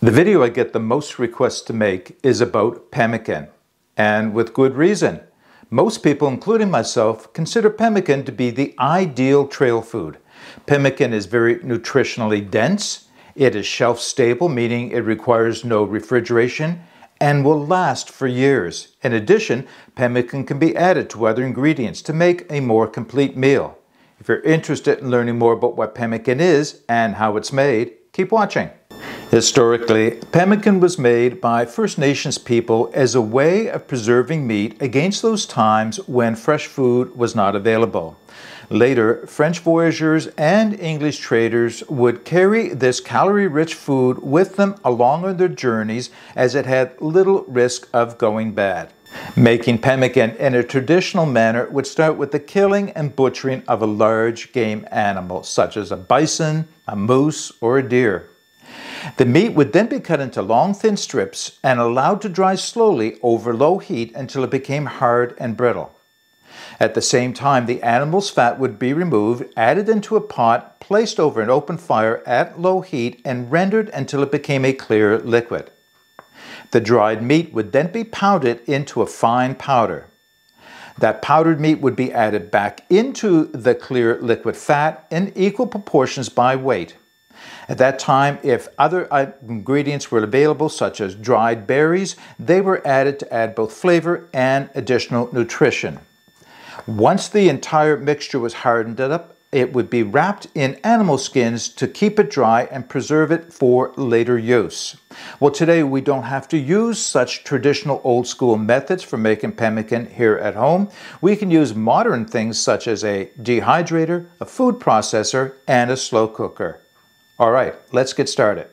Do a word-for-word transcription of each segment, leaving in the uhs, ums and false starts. The video I get the most requests to make is about pemmican, and with good reason. Most people, including myself, consider pemmican to be the ideal trail food. Pemmican is very nutritionally dense, it is shelf-stable, meaning it requires no refrigeration, and will last for years. In addition, pemmican can be added to other ingredients to make a more complete meal. If you're interested in learning more about what pemmican is and how it's made, keep watching. Historically, pemmican was made by First Nations people as a way of preserving meat against those times when fresh food was not available. Later, French voyageurs and English traders would carry this calorie-rich food with them along on their journeys as it had little risk of going bad. Making pemmican in a traditional manner would start with the killing and butchering of a large game animal, such as a bison, a moose, or a deer. The meat would then be cut into long, thin strips and allowed to dry slowly over low heat until it became hard and brittle. At the same time, the animal's fat would be removed, added into a pot, placed over an open fire at low heat, and rendered until it became a clear liquid. The dried meat would then be pounded into a fine powder. That powdered meat would be added back into the clear liquid fat in equal proportions by weight. At that time, if other ingredients were available, such as dried berries, they were added to add both flavor and additional nutrition. Once the entire mixture was hardened up, it would be wrapped in animal skins to keep it dry and preserve it for later use. Well, today we don't have to use such traditional old-school methods for making pemmican here at home. We can use modern things such as a dehydrator, a food processor, and a slow cooker. All right, let's get started.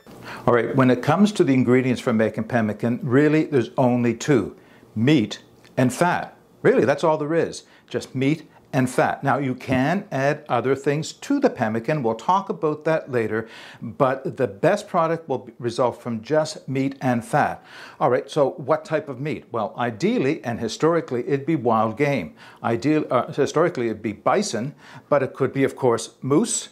All right, when it comes to the ingredients for making pemmican, really there's only two, meat and fat. Really, that's all there is, just meat and fat. Now, you can add other things to the pemmican. We'll talk about that later, but the best product will result from just meat and fat. All right, so what type of meat? Well, ideally and historically, it'd be wild game. Ideal, uh, historically, it'd be bison, but it could be, of course, moose,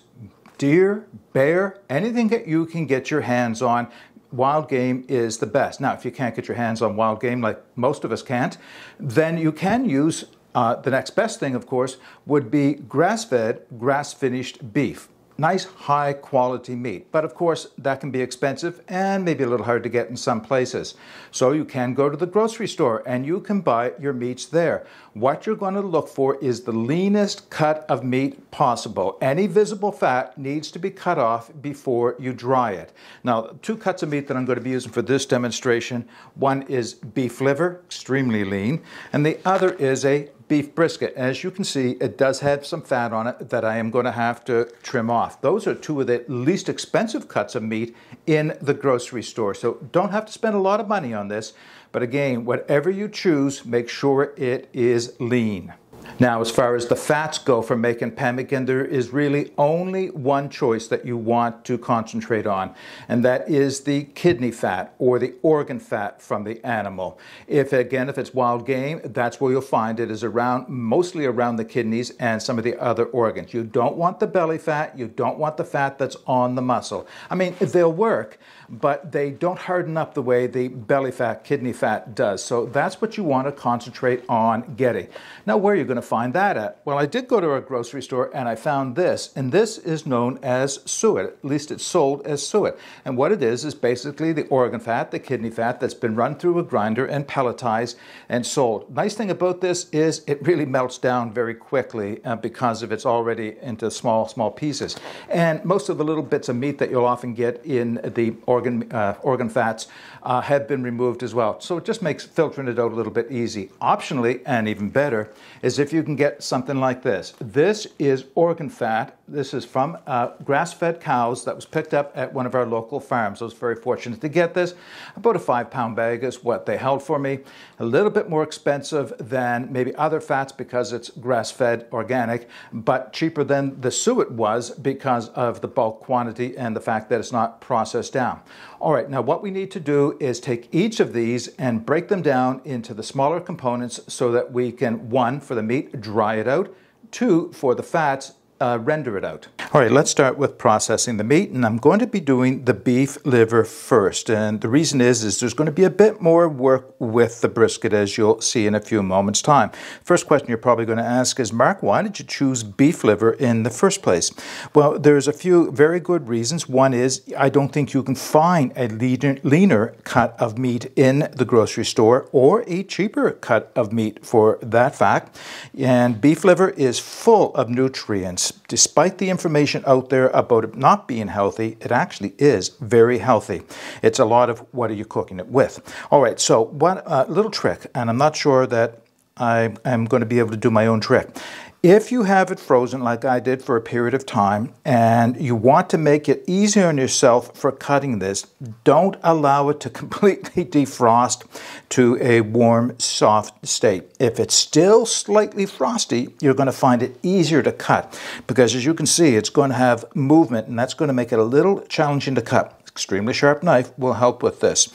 deer, bear, anything that you can get your hands on, wild game is the best. Now, if you can't get your hands on wild game, like most of us can't, then you can use, uh, the next best thing, of course, would be grass-fed, grass-finished beef. Nice, high-quality meat. But, of course, that can be expensive and maybe a little hard to get in some places. So you can go to the grocery store and you can buy your meats there. What you're going to look for is the leanest cut of meat possible. Any visible fat needs to be cut off before you dry it. Now, two cuts of meat that I'm going to be using for this demonstration. One is beef liver, extremely lean, and the other is a beef brisket. As you can see, it does have some fat on it that I am going to have to trim off. Those are two of the least expensive cuts of meat in the grocery store, so don't have to spend a lot of money on this. But again, whatever you choose, make sure it is lean. Now, as far as the fats go for making pemmican, there is really only one choice that you want to concentrate on, and that is the kidney fat or the organ fat from the animal. If, again, if it's wild game, that's where you'll find it is around, mostly around the kidneys and some of the other organs. You don't want the belly fat. You don't want the fat that's on the muscle. I mean, they'll work, but they don't harden up the way the belly fat, kidney fat does. So that's what you want to concentrate on getting. Now, where are you going to find that at? Well, I did go to a grocery store and I found this, and this is known as suet. At least it's sold as suet. And what it is is basically the organ fat, the kidney fat that's been run through a grinder and pelletized and sold. Nice thing about this is it really melts down very quickly uh, because of it's already into small, small pieces. And most of the little bits of meat that you'll often get in the organ, uh, organ fats uh, have been removed as well. So it just makes filtering it out a little bit easy. Optionally, and even better, is if you can get something like this. This is organ fat. This is from uh, grass-fed cows that was picked up at one of our local farms. I was very fortunate to get this. About a five-pound bag is what they held for me. A little bit more expensive than maybe other fats because it's grass-fed organic, but cheaper than the suet was because of the bulk quantity and the fact that it's not processed down. All right, now what we need to do is take each of these and break them down into the smaller components so that we can, one, for the meat, dry it out, two, for the fats, uh, render it out. All right, let's start with processing the meat, and I'm going to be doing the beef liver first. And the reason is, is there's going to be a bit more work with the brisket, as you'll see in a few moments' time. First question you're probably going to ask is, Mark, why did you choose beef liver in the first place? Well, there's a few very good reasons. One is, I don't think you can find a leaner, leaner cut of meat in the grocery store, or a cheaper cut of meat for that fact. And beef liver is full of nutrients. Despite the information out there about it not being healthy, it actually is very healthy. It's a lot of what are you cooking it with. All right, so one uh, little trick, and I'm not sure that I am going to be able to do my own trick. If you have it frozen like I did for a period of time and you want to make it easier on yourself for cutting this, don't allow it to completely defrost to a warm, soft state. If it's still slightly frosty, you're going to find it easier to cut because, as you can see, it's going to have movement, and that's going to make it a little challenging to cut. Extremely sharp knife will help with this.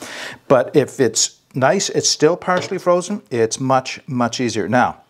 But if it's nice, it's still partially frozen, it's much, much easier. Now,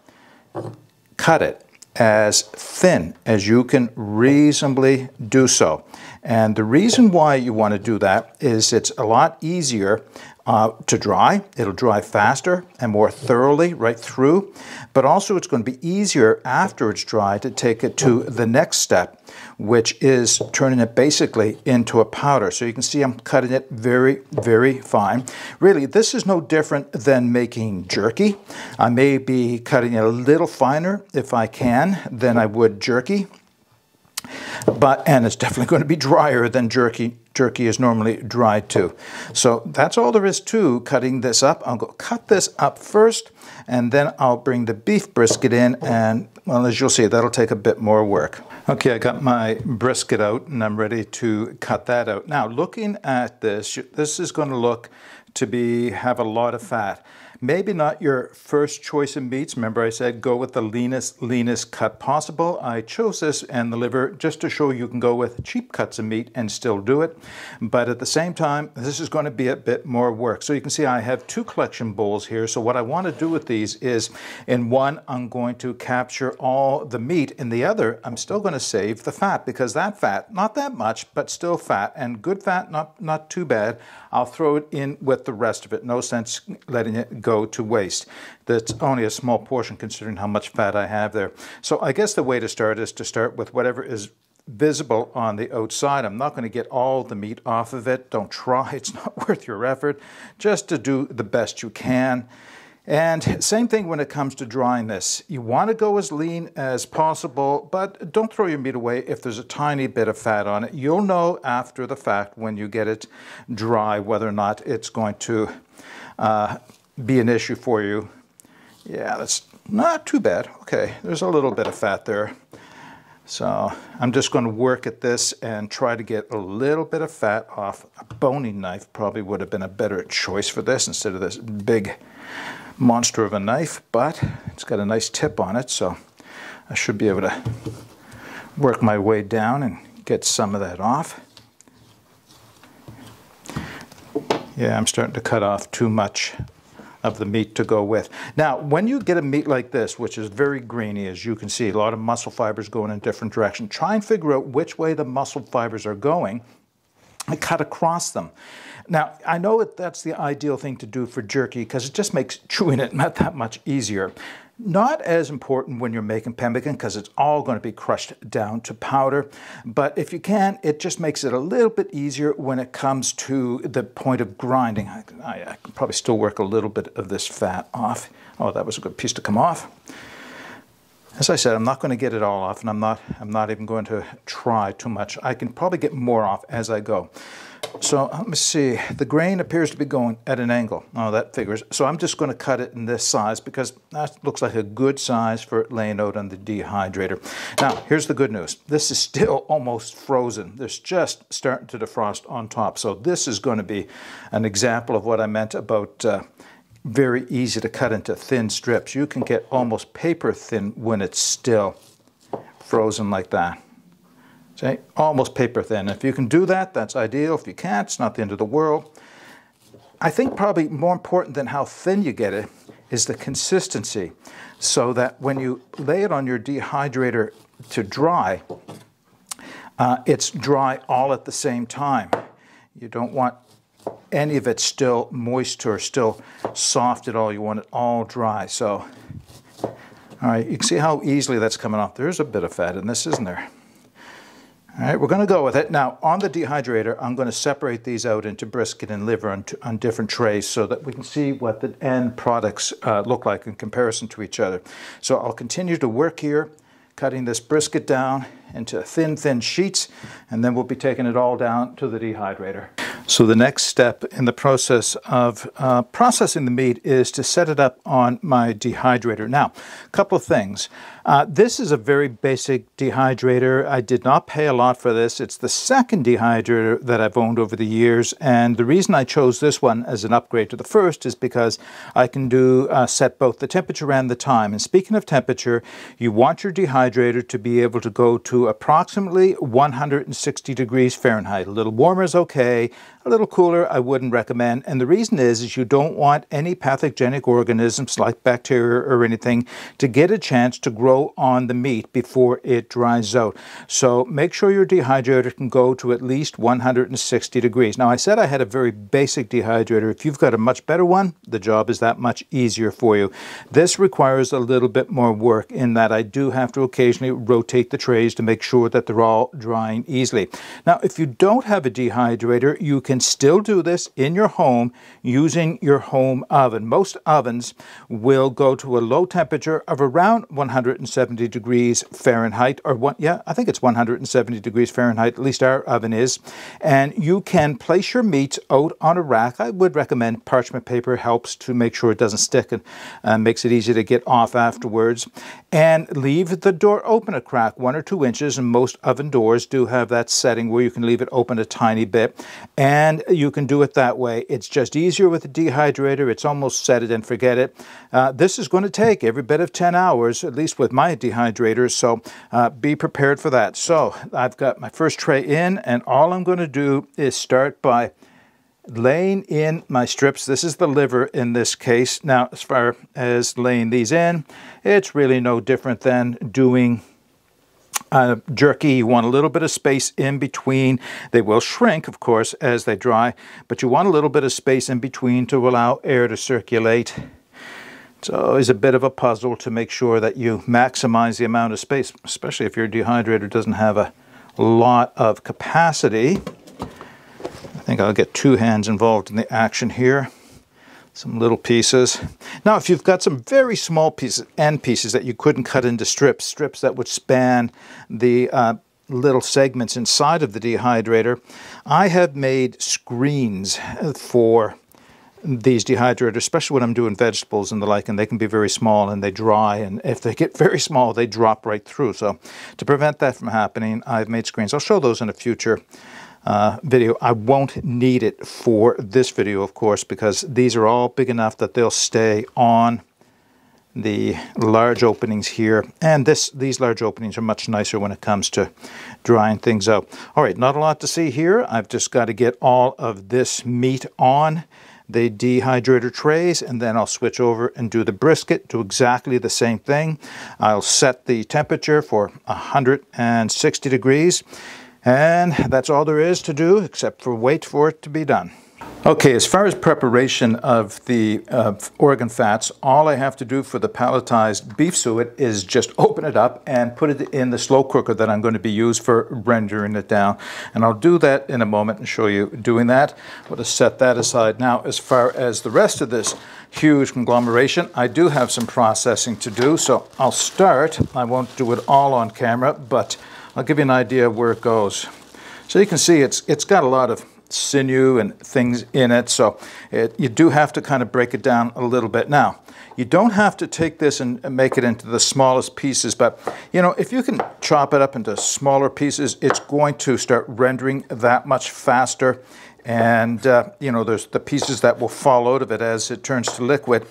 cut it as thin as you can reasonably do so. And the reason why you want to do that is it's a lot easier uh, to dry. It'll dry faster and more thoroughly right through, but also it's going to be easier after it's dry to take it to the next step, which is turning it basically into a powder. So you can see I'm cutting it very, very fine. Really, this is no different than making jerky. I may be cutting it a little finer if I can than I would jerky. But, and it's definitely going to be drier than jerky. Jerky is normally dried too. So that's all there is to cutting this up. I'll go cut this up first, and then I'll bring the beef brisket in, and well, as you'll see, that'll take a bit more work. Okay, I got my brisket out, and I'm ready to cut that out. Now, looking at this, this is going to look to be have a lot of fat. Maybe not your first choice of meats. Remember I said go with the leanest, leanest cut possible. I chose this and the liver just to show you can go with cheap cuts of meat and still do it. But at the same time, this is going to be a bit more work. So you can see I have two collection bowls here. So what I want to do with these is in one, I'm going to capture all the meat. In the other, I'm still going to save the fat because that fat, not that much, but still fat, and good fat, not, not too bad. I'll throw it in with the rest of it. No sense letting it go. Go to waste. That's only a small portion considering how much fat I have there. So I guess the way to start is to start with whatever is visible on the outside. I'm not going to get all the meat off of it. Don't try. It's not worth your effort. Just to do the best you can. And same thing when it comes to drying this. You want to go as lean as possible, but don't throw your meat away if there's a tiny bit of fat on it. You'll know after the fact when you get it dry whether or not it's going to uh, be an issue for you. Yeah, that's not too bad. Okay, there's a little bit of fat there. So I'm just going to work at this and try to get a little bit of fat off. A boning knife probably would have been a better choice for this instead of this big monster of a knife, but it's got a nice tip on it, so I should be able to work my way down and get some of that off. Yeah, I'm starting to cut off too much of the meat to go with. Now, when you get a meat like this, which is very grainy, as you can see, a lot of muscle fibers going in a different direction, try and figure out which way the muscle fibers are going and cut across them. Now, I know that that's the ideal thing to do for jerky because it just makes chewing it not that much easier. Not as important when you're making pemmican because it's all going to be crushed down to powder. But if you can, it just makes it a little bit easier when it comes to the point of grinding. I, I, I can probably still work a little bit of this fat off. Oh, that was a good piece to come off. As I said, I'm not going to get it all off, and I'm not, I'm not even going to try too much. I can probably get more off as I go. So let me see, the grain appears to be going at an angle. Oh, that figures. So I'm just going to cut it in this size because that looks like a good size for laying out on the dehydrator. Now, here's the good news. This is still almost frozen. There's just starting to defrost on top. So this is going to be an example of what I meant about uh, very easy to cut into thin strips. You can get almost paper thin when it's still frozen like that. See, almost paper thin. If you can do that, that's ideal. If you can't, it's not the end of the world. I think probably more important than how thin you get it is the consistency, so that when you lay it on your dehydrator to dry, uh, it's dry all at the same time. You don't want any of it still moist or still soft at all. You want it all dry. So, all right, you can see how easily that's coming off. There's a bit of fat in this, isn't there? All right, we're going to go with it. Now, on the dehydrator, I'm going to separate these out into brisket and liver on, on different trays so that we can see what the end products uh, look like in comparison to each other. So I'll continue to work here, cutting this brisket down into thin, thin sheets, and then we'll be taking it all down to the dehydrator. So the next step in the process of uh, processing the meat is to set it up on my dehydrator. Now, a couple of things. Uh, this is a very basic dehydrator. I did not pay a lot for this. It's the second dehydrator that I've owned over the years, and the reason I chose this one as an upgrade to the first is because I can do uh, set both the temperature and the time. And speaking of temperature, you want your dehydrator to be able to go to approximately one hundred sixty degrees Fahrenheit. A little warmer is okay. A little cooler, I wouldn't recommend, and the reason is, is you don't want any pathogenic organisms like bacteria or anything to get a chance to grow on the meat before it dries out. So make sure your dehydrator can go to at least one hundred sixty degrees. Now, I said I had a very basic dehydrator. If you've got a much better one, the job is that much easier for you. This requires a little bit more work in that I do have to occasionally rotate the trays to make sure that they're all drying easily. Now, if you don't have a dehydrator, you can can still do this in your home using your home oven. Most ovens will go to a low temperature of around one hundred seventy degrees Fahrenheit, or one, yeah, I think it's one hundred seventy degrees Fahrenheit, at least our oven is, and you can place your meat out on a rack. I would recommend parchment paper helps to make sure it doesn't stick and uh, makes it easy to get off afterwards, and leave the door open a crack, one or two inches, and most oven doors do have that setting where you can leave it open a tiny bit, and And you can do it that way. It's just easier with a dehydrator. It's almost set it and forget it. Uh, this is going to take every bit of ten hours, at least with my dehydrator, so uh, be prepared for that. So I've got my first tray in, and all I'm going to do is start by laying in my strips. This is the liver in this case. Now, as far as laying these in, it's really no different than doing Uh, jerky. You want a little bit of space in between. They will shrink, of course, as they dry, but you want a little bit of space in between to allow air to circulate. It's always a bit of a puzzle to make sure that you maximize the amount of space, especially if your dehydrator doesn't have a lot of capacity. I think I'll get two hands involved in the action here. Some little pieces. Now, if you've got some very small pieces, end pieces that you couldn't cut into strips, strips that would span the uh, little segments inside of the dehydrator, I have made screens for these dehydrators, especially when I'm doing vegetables and the like, and they can be very small and they dry, and if they get very small, they drop right through. So to prevent that from happening, I've made screens. I'll show those in a future Uh, video. I won't need it for this video, of course, because these are all big enough that they'll stay on the large openings here, and this these large openings are much nicer when it comes to drying things out. All right, not a lot to see here. I've just got to get all of this meat on the dehydrator trays, and then I'll switch over and do the brisket. Do exactly the same thing. I'll set the temperature for one hundred sixty degrees. And that's all there is to do, except for wait for it to be done. Okay, as far as preparation of the uh, organ fats, all I have to do for the palletized beef suet is just open it up and put it in the slow cooker that I'm going to be used for rendering it down. And I'll do that in a moment and show you doing that. I'll just set that aside. Now, as far as the rest of this huge conglomeration, I do have some processing to do, so I'll start. I won't do it all on camera, but I'll give you an idea of where it goes. So you can see it's it's got a lot of sinew and things in it, so it, you do have to kind of break it down a little bit. Now, you don't have to take this and make it into the smallest pieces, but you know, if you can chop it up into smaller pieces, it's going to start rendering that much faster, and uh, you know, there's the pieces that will fall out of it as it turns to liquid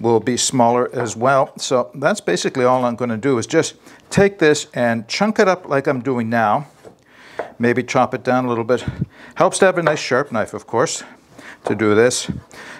will be smaller as well. So that's basically all I'm going to do, is just take this and chunk it up like I'm doing now. Maybe chop it down a little bit. Helps to have a nice sharp knife, of course, to do this.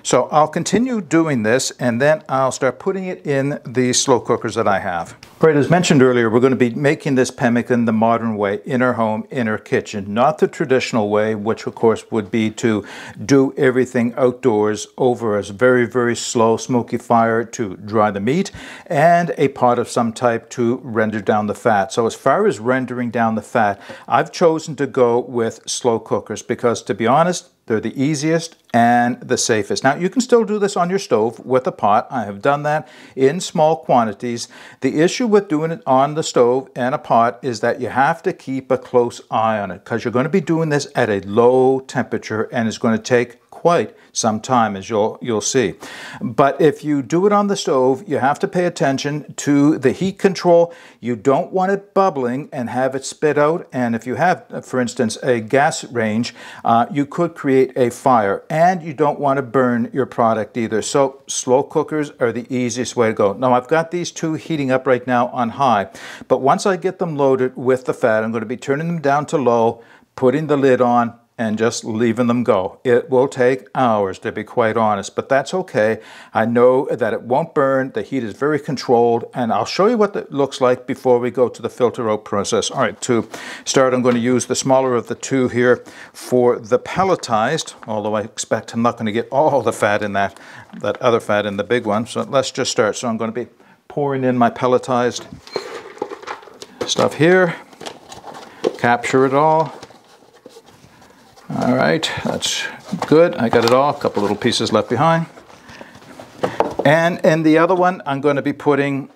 So I'll continue doing this, and then I'll start putting it in the slow cookers that I have. Right, as mentioned earlier, we're going to be making this pemmican the modern way, in our home, in our kitchen, not the traditional way, which of course would be to do everything outdoors over a very, very slow smoky fire to dry the meat and a pot of some type to render down the fat. So as far as rendering down the fat, I've chosen to go with slow cookers because, to be honest, they're the easiest and the safest. Now, you can still do this on your stove with a pot. I have done that in small quantities. The issue with doing it on the stove and a pot is that you have to keep a close eye on it because you're going to be doing this at a low temperature and it's going to take quite some time, as you'll you'll see. But if you do it on the stove, you have to pay attention to the heat control. You don't want it bubbling and have it spit out. And if you have, for instance, a gas range, uh, you could create a fire, and you don't want to burn your product either. So slow cookers are the easiest way to go. Now, I've got these two heating up right now on high, but once I get them loaded with the fat, I'm going to be turning them down to low, putting the lid on, and just leaving them go. It will take hours, to be quite honest, but that's okay. I know that it won't burn. The heat is very controlled, and I'll show you what it looks like before we go to the filter out process. All right, to start, I'm going to use the smaller of the two here for the pelletized, although I expect I'm not going to get all the fat in that, that other fat in the big one. So let's just start. So I'm going to be pouring in my pelletized stuff here, capture it all. All right, that's good. I got it all, a couple little pieces left behind. And in the other one, I'm going to be putting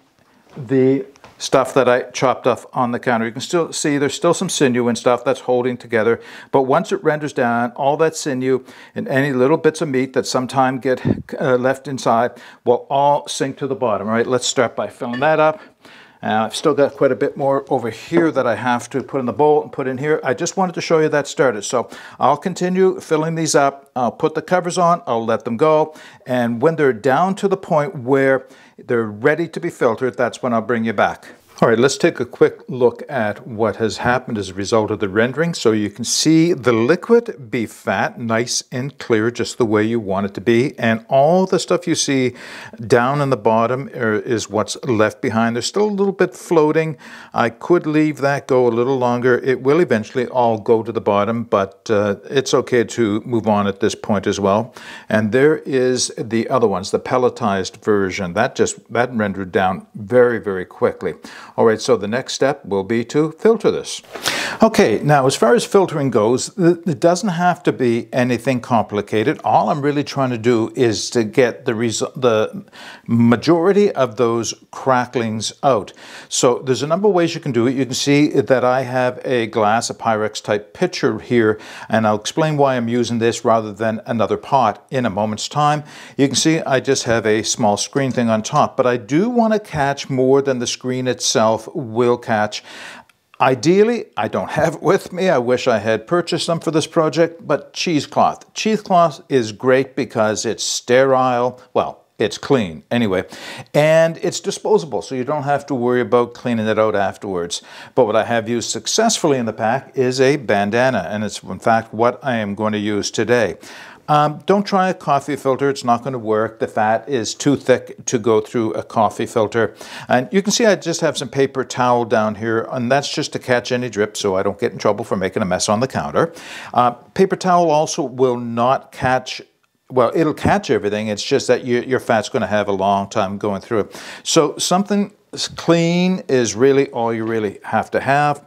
the stuff that I chopped off on the counter. You can still see there's still some sinew and stuff that's holding together, but once it renders down, all that sinew and any little bits of meat that sometimes get uh, left inside will all sink to the bottom. All right, let's start by filling that up. Uh, I've still got quite a bit more over here that I have to put in the bowl and put in here. I just wanted to show you that started. So I'll continue filling these up. I'll put the covers on, I'll let them go. And when they're down to the point where they're ready to be filtered, that's when I'll bring you back. All right, let's take a quick look at what has happened as a result of the rendering. So you can see the liquid beef fat, nice and clear, just the way you want it to be. And all the stuff you see down in the bottom is what's left behind. There's still a little bit floating. I could leave that go a little longer. It will eventually all go to the bottom, but uh, it's okay to move on at this point as well. And there is the other ones, the pelletized version. That just, that rendered down very, very quickly. All right, so the next step will be to filter this. Okay, now as far as filtering goes, it doesn't have to be anything complicated. All I'm really trying to do is to get the the majority of those cracklings out. So there's a number of ways you can do it. You can see that I have a glass, a Pyrex type pitcher here, and I'll explain why I'm using this rather than another pot in a moment's time. You can see I just have a small screen thing on top, but I do want to catch more than the screen itself itself will catch. Ideally, I don't have it with me. I wish I had purchased them for this project, but cheesecloth. Cheesecloth is great because it's sterile. Well, it's clean anyway, and it's disposable, so you don't have to worry about cleaning it out afterwards. But what I have used successfully in the pack is a bandana, and it's in fact what I am going to use today. Um, don't try a coffee filter. It's not going to work. The fat is too thick to go through a coffee filter. And you can see I just have some paper towel down here, and that's just to catch any drip so I don't get in trouble for making a mess on the counter. Uh, paper towel also will not catch. Well, it'll catch everything. It's just that you, your fat's going to have a long time going through it. So something clean is really all you really have to have.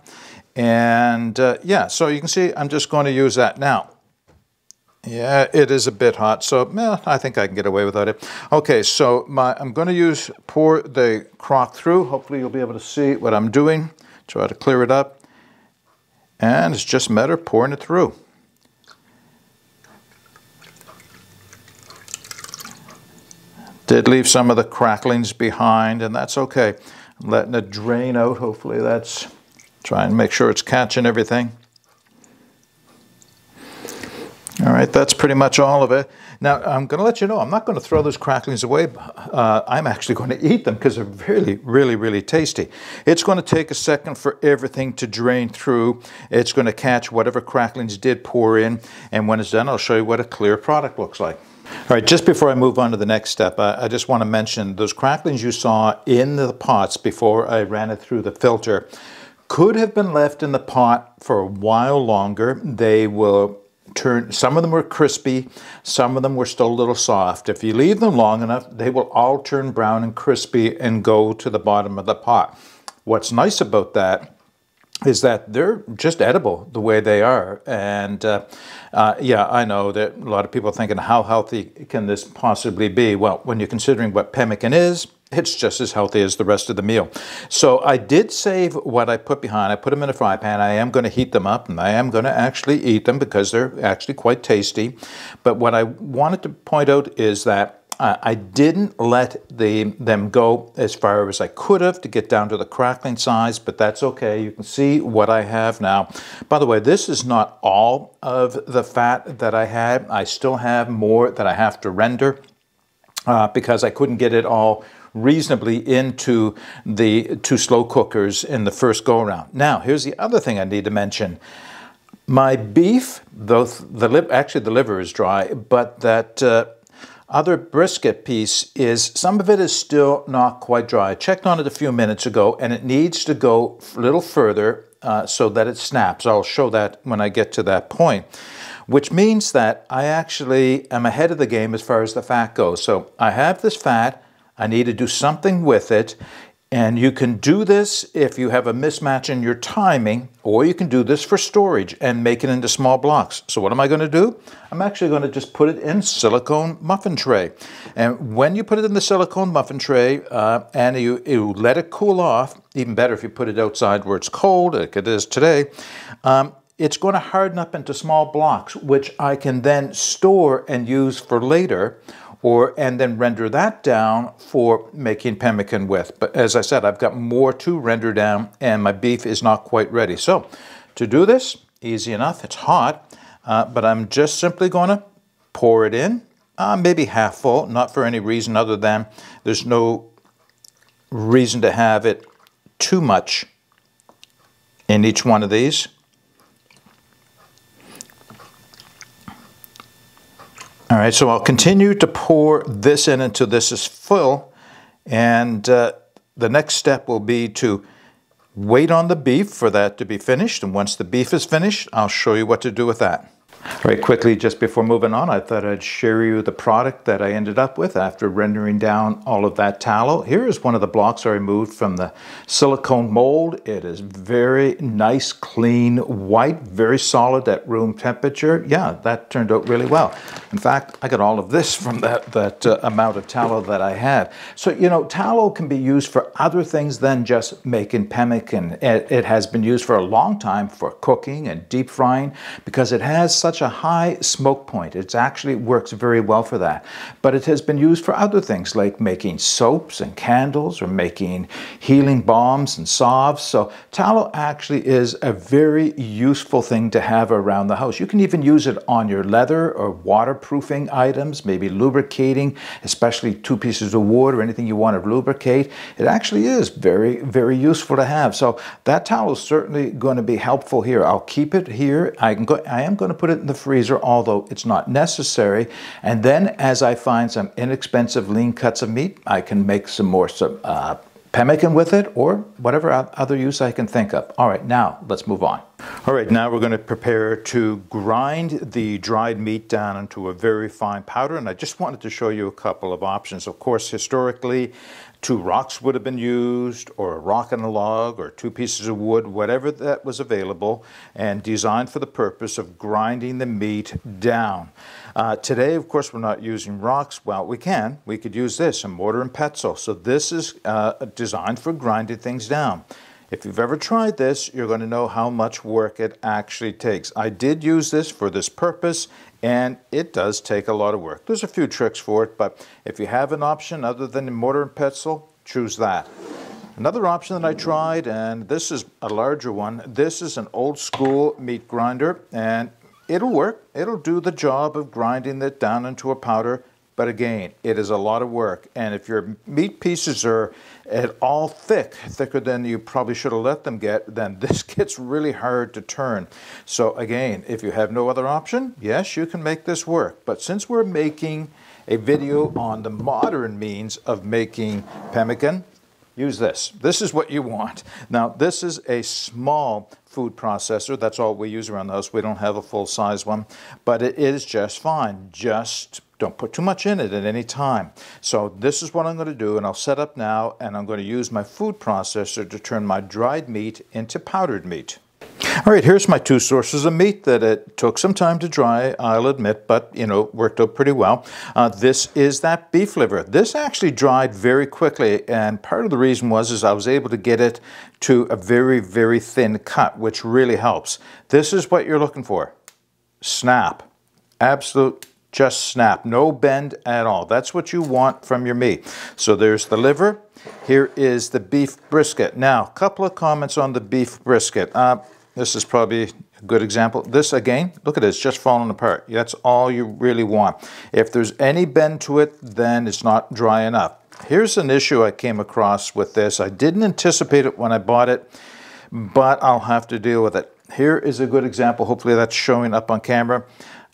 And uh, yeah, so you can see I'm just going to use that now. Yeah, it is a bit hot, so eh, I think I can get away without it. Okay, so my, I'm going to use pour the crock through. Hopefully you'll be able to see what I'm doing. Try to clear it up. And it's just a matter of pouring it through. Did leave some of the cracklings behind, and that's okay. I'm letting it drain out. Hopefully that's, try and make sure it's catching everything. All right, that's pretty much all of it. Now, I'm going to let you know, I'm not going to throw those cracklings away. Uh, I'm actually going to eat them because they're really, really, really tasty. It's going to take a second for everything to drain through. It's going to catch whatever cracklings did pour in. And when it's done, I'll show you what a clear product looks like. All right, just before I move on to the next step, I, I just want to mention those cracklings you saw in the pots before I ran it through the filter could have been left in the pot for a while longer. They will turn, some of them were crispy, some of them were still a little soft. If you leave them long enough, they will all turn brown and crispy and go to the bottom of the pot. What's nice about that is that they're just edible the way they are. And uh, uh, yeah, I know that a lot of people are thinking, how healthy can this possibly be? Well, when you're considering what pemmican is, it's just as healthy as the rest of the meal. So I did save what I put behind. I put them in a fry pan. I am going to heat them up, and I am going to actually eat them because they're actually quite tasty. But what I wanted to point out is that Uh, I didn't let the, them go as far as I could have to get down to the crackling size, but that's okay. You can see what I have now. By the way, this is not all of the fat that I had. I still have more that I have to render uh, because I couldn't get it all reasonably into the two slow cookers in the first go around. Now, here's the other thing I need to mention. My beef, though the liver, actually the liver is dry, but that uh, other brisket piece is, some of it is still not quite dry. I checked on it a few minutes ago, and it needs to go a little further uh, so that it snaps. I'll show that when I get to that point, which means that I actually am ahead of the game as far as the fat goes. So I have this fat, I need to do something with it, and you can do this if you have a mismatch in your timing, or you can do this for storage and make it into small blocks. So what am I going to do? I'm actually going to just put it in silicone muffin tray. And when you put it in the silicone muffin tray uh, and you, you let it cool off, even better if you put it outside where it's cold, like it is today, um, it's going to harden up into small blocks, which I can then store and use for later, or and then render that down for making pemmican with. But as I said, I've got more to render down, and my beef is not quite ready. So to do this, easy enough, it's hot, uh, but I'm just simply gonna pour it in, uh, maybe half full, not for any reason other than there's no reason to have it too much in each one of these. All right, so I'll continue to pour this in until this is full, and uh, the next step will be to wait on the beef for that to be finished, and once the beef is finished, I'll show you what to do with that. All right, quickly, just before moving on, I thought I'd share you the product that I ended up with after rendering down all of that tallow. Here is one of the blocks I removed from the silicone mold. It is very nice, clean, white, very solid at room temperature. Yeah, that turned out really well. In fact, I got all of this from that, that uh, amount of tallow that I had. So, you know, tallow can be used for other things than just making pemmican. It, it has been used for a long time for cooking and deep frying because it has such a high smoke point. It actually works very well for that, but it has been used for other things like making soaps and candles or making healing balms and salves. So tallow actually is a very useful thing to have around the house. You can even use it on your leather or waterproofing items, maybe lubricating, especially two pieces of wood or anything you want to lubricate. It actually is very, very useful to have. So that tallow is certainly going to be helpful here. I'll keep it here. I can go, I am going to put it in the freezer, although it's not necessary. And then as I find some inexpensive lean cuts of meat, I can make some more some, uh, pemmican with it or whatever other use I can think of. All right, now let's move on. All right, now we're going to prepare to grind the dried meat down into a very fine powder, and I just wanted to show you a couple of options. Of course, historically, two rocks would have been used, or a rock and a log, or two pieces of wood, whatever that was available and designed for the purpose of grinding the meat down. Uh, today, of course, we're not using rocks. Well, we can. We could use this, a mortar and pestle. So this is uh, designed for grinding things down. If you've ever tried this, you're going to know how much work it actually takes. I did use this for this purpose, and it does take a lot of work. There's a few tricks for it, but if you have an option other than a mortar and pestle, choose that. Another option that I tried, and this is a larger one, this is an old school meat grinder, and it'll work. It'll do the job of grinding it down into a powder. But again, it is a lot of work, and if your meat pieces are at all thick, thicker than you probably should have let them get, then this gets really hard to turn. So again, if you have no other option, yes, you can make this work. But since we're making a video on the modern means of making pemmican, use this. This is what you want. Now, this is a small food processor. That's all we use around the house. We don't have a full-size one, but it is just fine. Just don't put too much in it at any time. So this is what I'm going to do, and I'll set up now, and I'm going to use my food processor to turn my dried meat into powdered meat. All right, here's my two sources of meat that it took some time to dry, I'll admit, but, you know, worked out pretty well. Uh, this is that beef liver. This actually dried very quickly, and part of the reason was is I was able to get it to a very, very thin cut, which really helps. This is what you're looking for. Snap. Absolute just snap. No bend at all. That's what you want from your meat. So there's the liver. Here is the beef brisket. Now, a couple of comments on the beef brisket. Uh, This is probably a good example. This, again, look at it, it's just falling apart. That's all you really want. If there's any bend to it, then it's not dry enough. Here's an issue I came across with this. I didn't anticipate it when I bought it, but I'll have to deal with it. Here is a good example. Hopefully that's showing up on camera.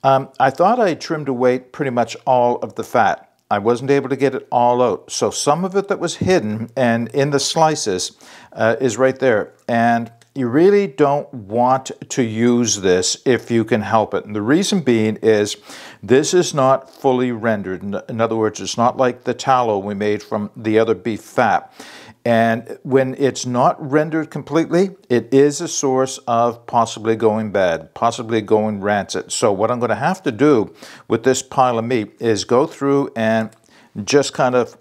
Um, I thought I trimmed away pretty much all of the fat. I wasn't able to get it all out. So some of it that was hidden and in the slices uh, is right there. And you really don't want to use this if you can help it. And the reason being is this is not fully rendered. In other words, it's not like the tallow we made from the other beef fat. And when it's not rendered completely, it is a source of possibly going bad, possibly going rancid. So what I'm going to have to do with this pile of meat is go through and just kind of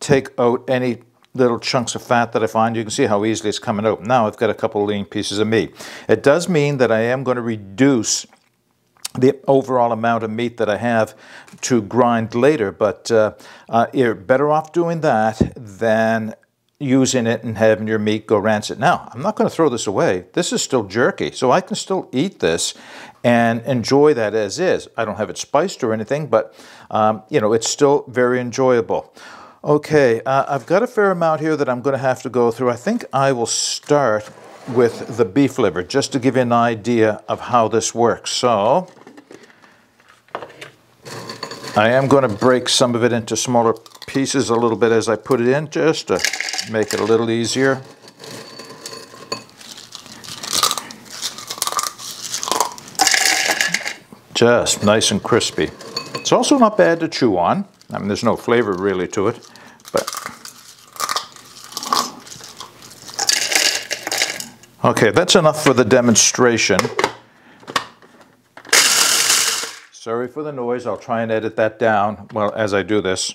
take out any little chunks of fat that I find. You can see how easily it's coming out. Now I've got a couple lean pieces of meat. It does mean that I am going to reduce the overall amount of meat that I have to grind later, but uh, uh, you're better off doing that than using it and having your meat go rancid. Now, I'm not going to throw this away. This is still jerky, so I can still eat this and enjoy that as is. I don't have it spiced or anything, but um, you know, it's still very enjoyable. Okay, uh, I've got a fair amount here that I'm going to have to go through. I think I will start with the beef liver, just to give you an idea of how this works. So, I am going to break some of it into smaller pieces a little bit as I put it in, just to make it a little easier. Just nice and crispy. It's also not bad to chew on. I mean, there's no flavor really to it, but. Okay, that's enough for the demonstration. Sorry for the noise, I'll try and edit that down well, as I do this.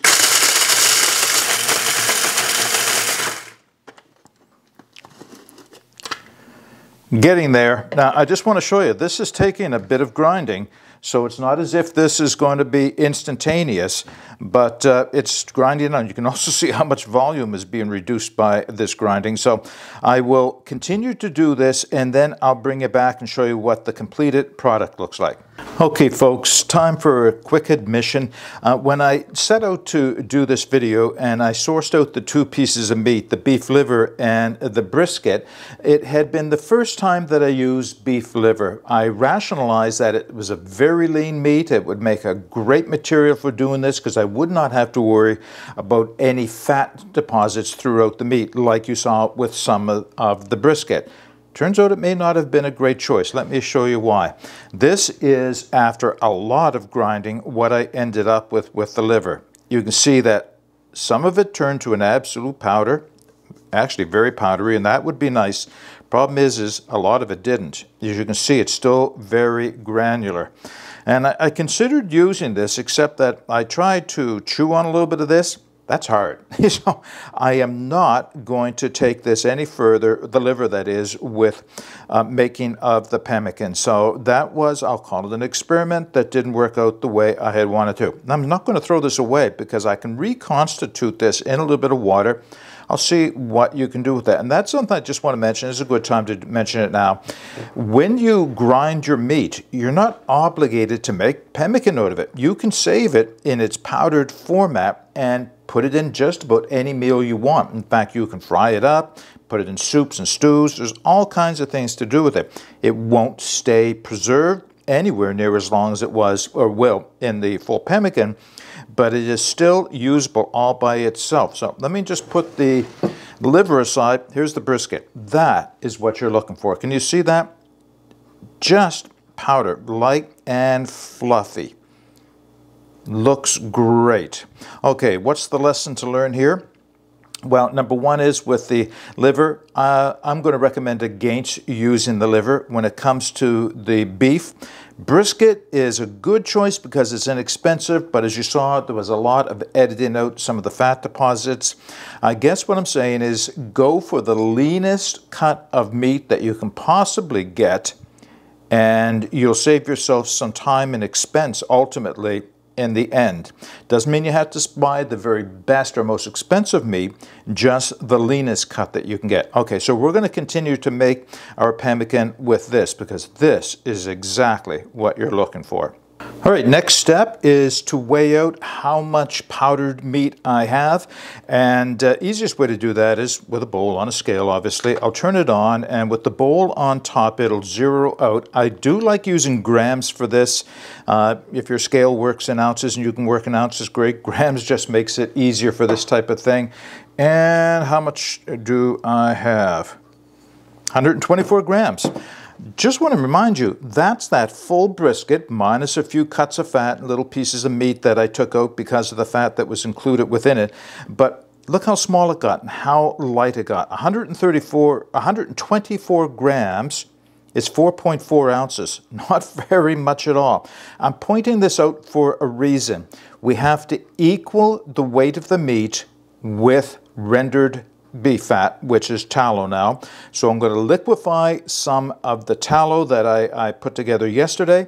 Getting there. Now, I just want to show you, this is taking a bit of grinding, so it's not as if this is going to be instantaneous, but uh, it's grinding on. You can also see how much volume is being reduced by this grinding. So I will continue to do this, and then I'll bring you back and show you what the completed product looks like. Okay, folks, time for a quick admission. Uh, when I set out to do this video and I sourced out the two pieces of meat, the beef liver and the brisket, it had been the first time that I used beef liver. I rationalized that it was a very lean meat. It would make a great material for doing this because I would not have to worry about any fat deposits throughout the meat like you saw with some of, of the brisket. Turns out it may not have been a great choice. Let me show you why. This is, after a lot of grinding, what I ended up with with the liver. You can see that some of it turned to an absolute powder, actually very powdery, and that would be nice. Problem is, is a lot of it didn't. As you can see, it's still very granular. And I, I considered using this, except that I tried to chew on a little bit of this. That's hard. So I am not going to take this any further, the liver that is, with uh, making of the pemmican. So that was, I'll call it an experiment that didn't work out the way I had wanted to. And I'm not going to throw this away because I can reconstitute this in a little bit of water. I'll see what you can do with that. And that's something I just want to mention. It's a good time to mention it now. When you grind your meat, you're not obligated to make pemmican out of it. You can save it in its powdered format and put it in just about any meal you want. In fact, you can fry it up, put it in soups and stews. There's all kinds of things to do with it. It won't stay preserved. anywhere near as long as it was, or will, in the full pemmican, but it is still usable all by itself. So let me just put the liver aside. Here's the brisket. That is what you're looking for. Can you see that? Just powder, light and fluffy. Looks great. Okay, what's the lesson to learn here? Well, number one is with the liver, uh, I'm going to recommend against using the liver when it comes to the beef. Brisket is a good choice because it's inexpensive, but as you saw, there was a lot of editing out some of the fat deposits. I guess what I'm saying is go for the leanest cut of meat that you can possibly get, and you'll save yourself some time and expense ultimately. In the end, doesn't mean you have to buy the very best or most expensive meat, just the leanest cut that you can get. Okay, so we're going to continue to make our pemmican with this, because this is exactly what you're looking for. All right, next step is to weigh out how much powdered meat I have, and uh, easiest way to do that is with a bowl on a scale, obviously. I'll turn it on, and with the bowl on top, it'll zero out. I do like using grams for this. Uh, if your scale works in ounces and you can work in ounces, great. Grams just makes it easier for this type of thing. And how much do I have? one hundred twenty-four grams. Just want to remind you, that's that full brisket minus a few cuts of fat and little pieces of meat that I took out because of the fat that was included within it. But look how small it got and how light it got. one hundred twenty-four grams is four point four ounces. Not very much at all. I'm pointing this out for a reason. We have to equal the weight of the meat with rendered beef fat, which is tallow now. So I'm going to liquefy some of the tallow that I, I put together yesterday,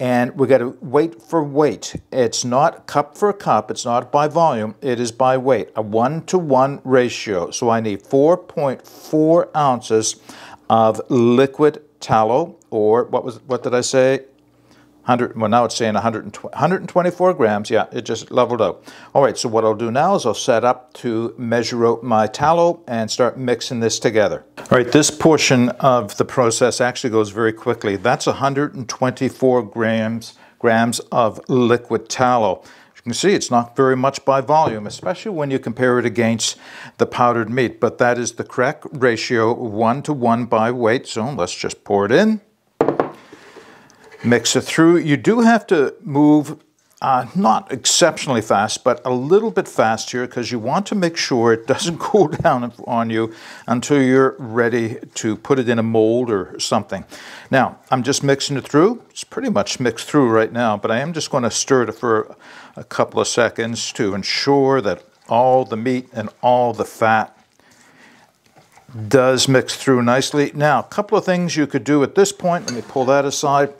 and we got to weight for weight. It's not cup for cup, it's not by volume, it is by weight, a one-to-one ratio. So I need four point four ounces of liquid tallow, or what was what did I say? one hundred, well, now it's saying one hundred twenty-four grams. Yeah, it just leveled out. All right, so what I'll do now is I'll set up to measure out my tallow and start mixing this together. All right, this portion of the process actually goes very quickly. That's one hundred twenty-four grams, grams of liquid tallow. You can see it's not very much by volume, especially when you compare it against the powdered meat, but that is the correct ratio, one to one by weight. So let's just pour it in. Mix it through. You do have to move uh, not exceptionally fast, but a little bit fast here, because you want to make sure it doesn't cool down on you until you're ready to put it in a mold or something. Now, I'm just mixing it through. It's pretty much mixed through right now, but I am just going to stir it for a couple of seconds to ensure that all the meat and all the fat does mix through nicely. Now, a couple of things you could do at this point. Let me pull that aside.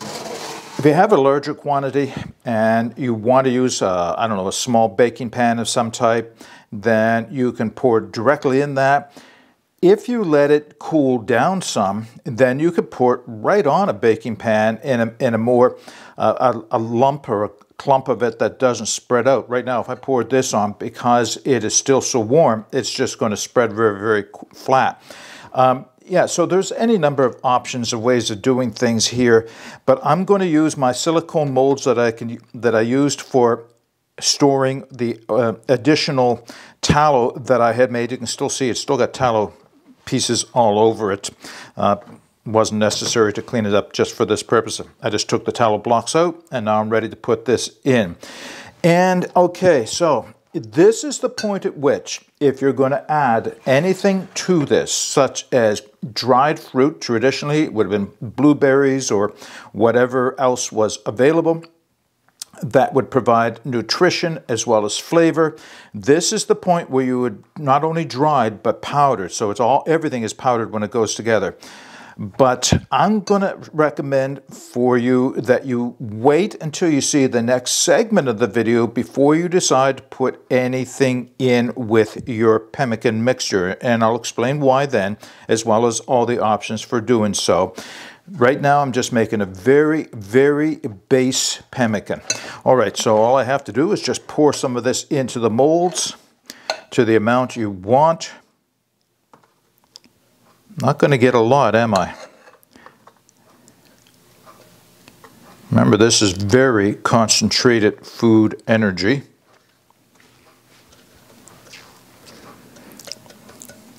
If you have a larger quantity and you want to use, a, I don't know, a small baking pan of some type, then you can pour directly in that. If you let it cool down some, then you could pour it right on a baking pan in a, in a more, uh, a, a lump or a clump of it that doesn't spread out. Right now, if I poured this on, because it is still so warm, it's just going to spread very, very flat. Um, yeah, so there's any number of options of ways of doing things here, but I'm going to use my silicone molds that I can that I used for storing the uh, additional tallow that I had made. You can still see it's still got tallow pieces all over it. Uh, wasn't necessary to clean it up just for this purpose. I just took the tallow blocks out, and now I'm ready to put this in. And okay, so this is the point at which, if you're going to add anything to this, such as dried fruit, traditionally it would have been blueberries or whatever else was available, that would provide nutrition as well as flavor. This is the point where you would not only dried, but powdered. So it's all, everything is powdered when it goes together. But I'm going to recommend for you that you wait until you see the next segment of the video before you decide to put anything in with your pemmican mixture. And I'll explain why then, as well as all the options for doing so. Right now, I'm just making a very, very base pemmican. All right, so all I have to do is just pour some of this into the molds to the amount you want. Not going to get a lot, am I? Remember, this is very concentrated food energy.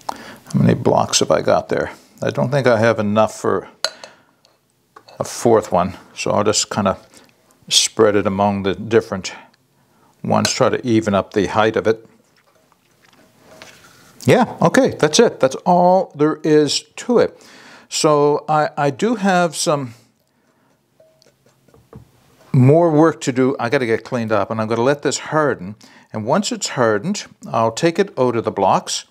How many blocks have I got there? I don't think I have enough for a fourth one, so I'll just kind of spread it among the different ones, try to even up the height of it. Yeah, okay, that's it. That's all there is to it. So I, I do have some more work to do. I got to get cleaned up, and I'm going to let this harden. And once it's hardened, I'll take it out of the blocks,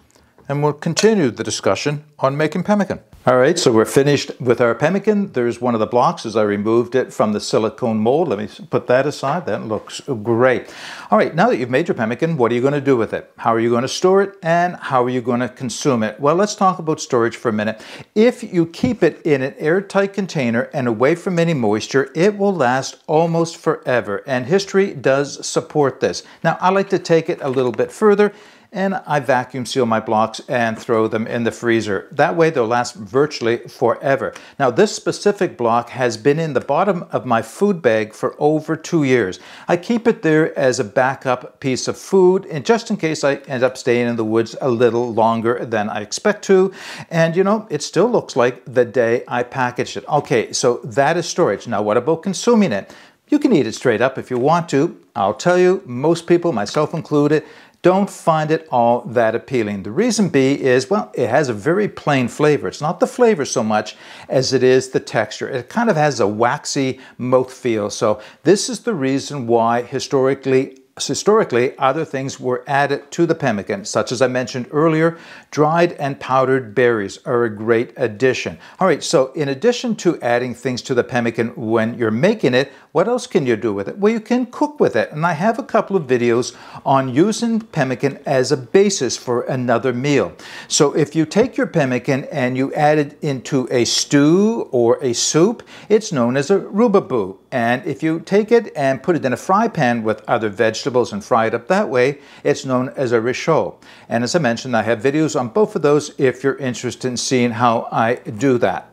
and we'll continue the discussion on making pemmican. All right, so we're finished with our pemmican. There's one of the blocks as I removed it from the silicone mold. Let me put that aside. That looks great. All right, now that you've made your pemmican, what are you going to do with it? How are you going to store it, and how are you going to consume it? Well, let's talk about storage for a minute. If you keep it in an airtight container and away from any moisture, it will last almost forever, and history does support this. Now, I like to take it a little bit further, and I vacuum seal my blocks and throw them in the freezer. That way they'll last virtually forever. Now, this specific block has been in the bottom of my food bag for over two years. I keep it there as a backup piece of food, and just in case I end up staying in the woods a little longer than I expect to. And you know, it still looks like the day I packaged it. Okay, so that is storage. Now, what about consuming it? You can eat it straight up if you want to. I'll tell you, most people, myself included, don't find it all that appealing. The reason being is, well, it has a very plain flavor. It's not the flavor so much as it is the texture. It kind of has a waxy mouth feel. So this is the reason why historically Historically, other things were added to the pemmican, such as I mentioned earlier, dried and powdered berries are a great addition. All right, so in addition to adding things to the pemmican when you're making it, what else can you do with it? Well, you can cook with it, and I have a couple of videos on using pemmican as a basis for another meal. So if you take your pemmican and you add it into a stew or a soup, it's known as a rubaboo. And if you take it and put it in a fry pan with other vegetables, and fry it up that way, it's known as a rissole. And as I mentioned, I have videos on both of those if you're interested in seeing how I do that.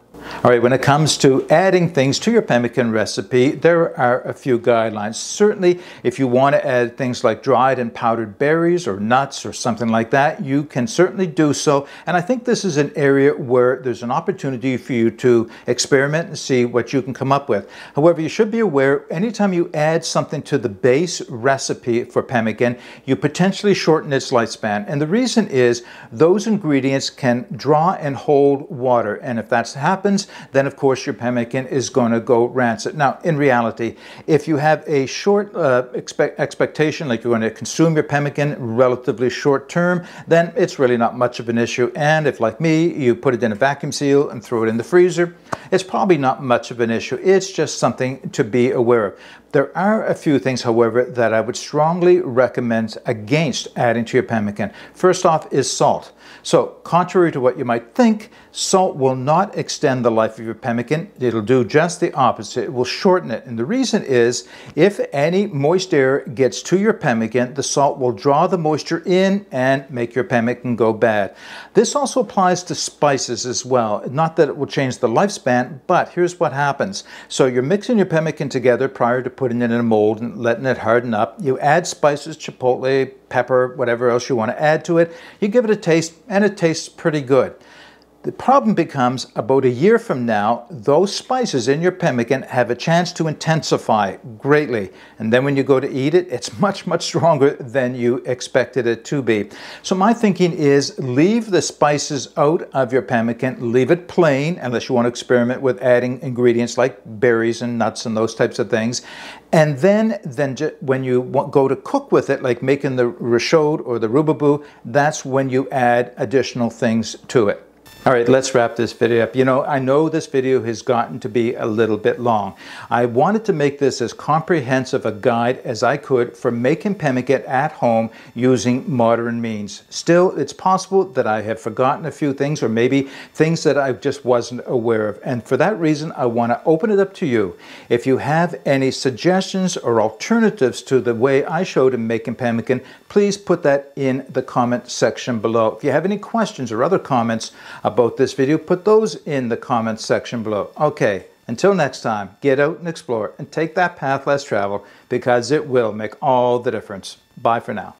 All right, when it comes to adding things to your pemmican recipe, there are a few guidelines. Certainly, if you want to add things like dried and powdered berries or nuts or something like that, you can certainly do so. And I think this is an area where there's an opportunity for you to experiment and see what you can come up with. However, you should be aware, anytime you add something to the base recipe for pemmican, you potentially shorten its lifespan. And the reason is those ingredients can draw and hold water. And if that's happened, then of course your pemmican is going to go rancid. Now, in reality, if you have a short uh, expect expectation, like you're going to consume your pemmican relatively short term, then it's really not much of an issue. And if, like me, you put it in a vacuum seal and throw it in the freezer, it's probably not much of an issue. It's just something to be aware of. There are a few things, however, that I would strongly recommend against adding to your pemmican. First off is salt. So, contrary to what you might think, salt will not extend the life of your pemmican. It'll do just the opposite. It will shorten it. And the reason is, if any moist air gets to your pemmican, the salt will draw the moisture in and make your pemmican go bad. This also applies to spices as well. Not that it will change the lifespan, but here's what happens. So you're mixing your pemmican together prior to putting it in a mold and letting it harden up. You add spices, chipotle, pepper, whatever else you want to add to it. You give it a taste, and it tastes pretty good. The problem becomes, about a year from now, those spices in your pemmican have a chance to intensify greatly. And then when you go to eat it, it's much, much stronger than you expected it to be. So my thinking is, leave the spices out of your pemmican, leave it plain, unless you want to experiment with adding ingredients like berries and nuts and those types of things. And then, then when you go to cook with it, like making the rissole or the rubaboo, that's when you add additional things to it. All right, let's wrap this video up. You know, I know this video has gotten to be a little bit long. I wanted to make this as comprehensive a guide as I could for making pemmican at home using modern means. Still, it's possible that I have forgotten a few things, or maybe things that I just wasn't aware of. And for that reason, I want to open it up to you. If you have any suggestions or alternatives to the way I showed in making pemmican, please put that in the comment section below. If you have any questions or other comments about this video, put those in the comments section below. Okay, Until next time, get out and explore and take that path less traveled because it will make all the difference. Bye for now.